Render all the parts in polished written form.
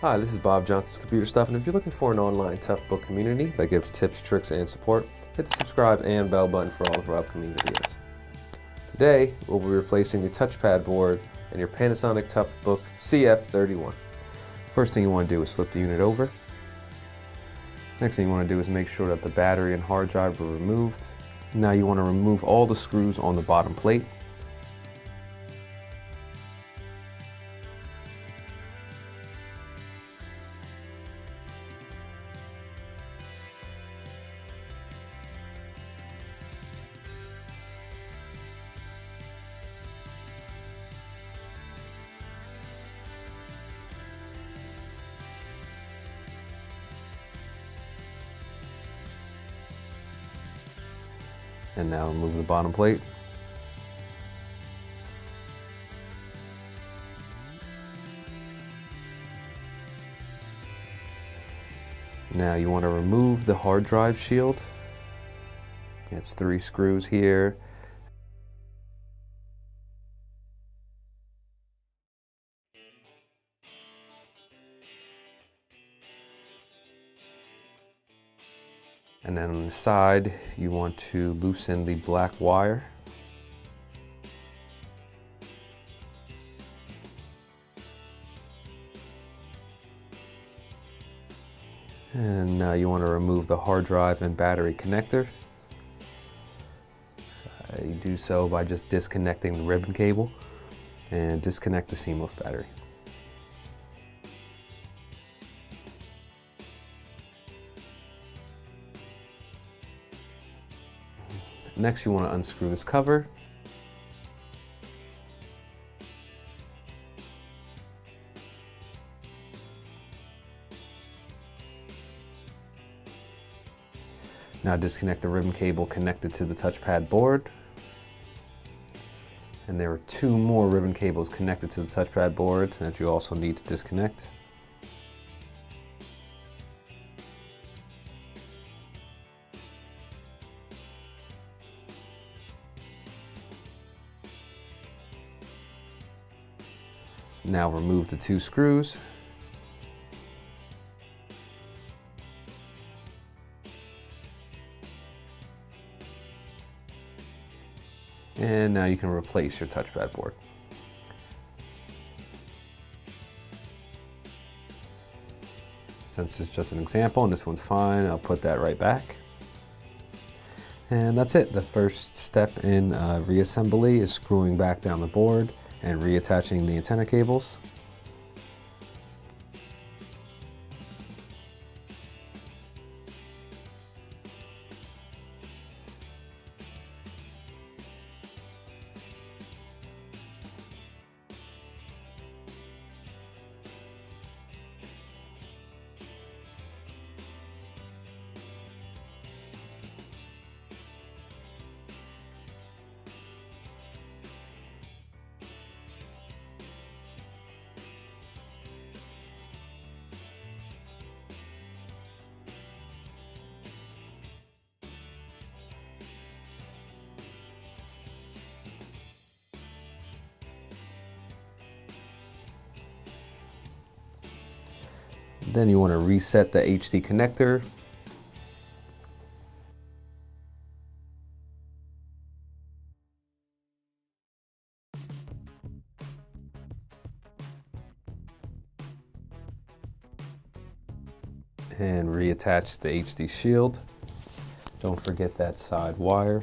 Hi, this is Bob Johnson's Computer Stuff, and if you're looking for an online Toughbook community that gives tips, tricks, and support, hit the subscribe and bell button for all of our upcoming videos. Today, we'll be replacing the touchpad board in your Panasonic Toughbook CF-31. First thing you want to do is flip the unit over. Next thing you want to do is make sure that the battery and hard drive are removed. Now you want to remove all the screws on the bottom plate. And now remove the bottom plate. Now you want to remove the hard drive shield. It's 3 screws here. And then on the side, you want to loosen the black wire. And now you want to remove the hard drive and battery connector. You do so by just disconnecting the ribbon cable and disconnect the CMOS battery. Next, you want to unscrew this cover. Now disconnect the ribbon cable connected to the touchpad board. And there are 2 more ribbon cables connected to the touchpad board that you also need to disconnect. Now remove the 2 screws. And now you can replace your touchpad board. Since it's just an example and this one's fine, I'll put that right back. And that's it. The first step in reassembly is screwing back down the board and reattaching the antenna cables. Then you want to reset the HT connector. And reattach the HT shield. Don't forget that side wire.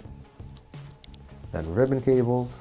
Then ribbon cables.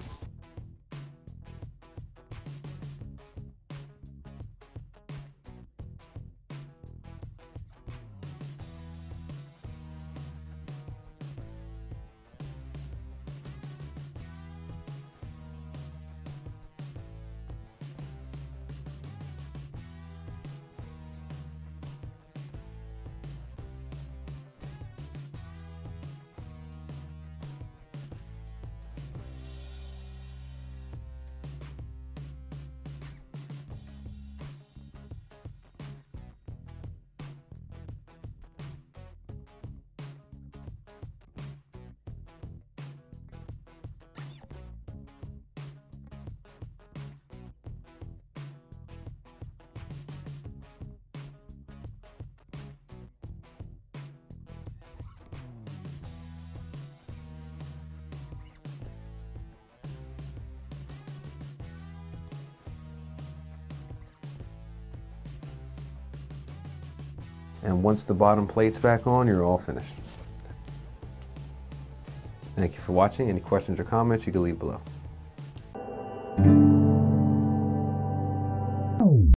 And once the bottom plate's back on, you're all finished. Thank you for watching. Any questions or comments, you can leave below.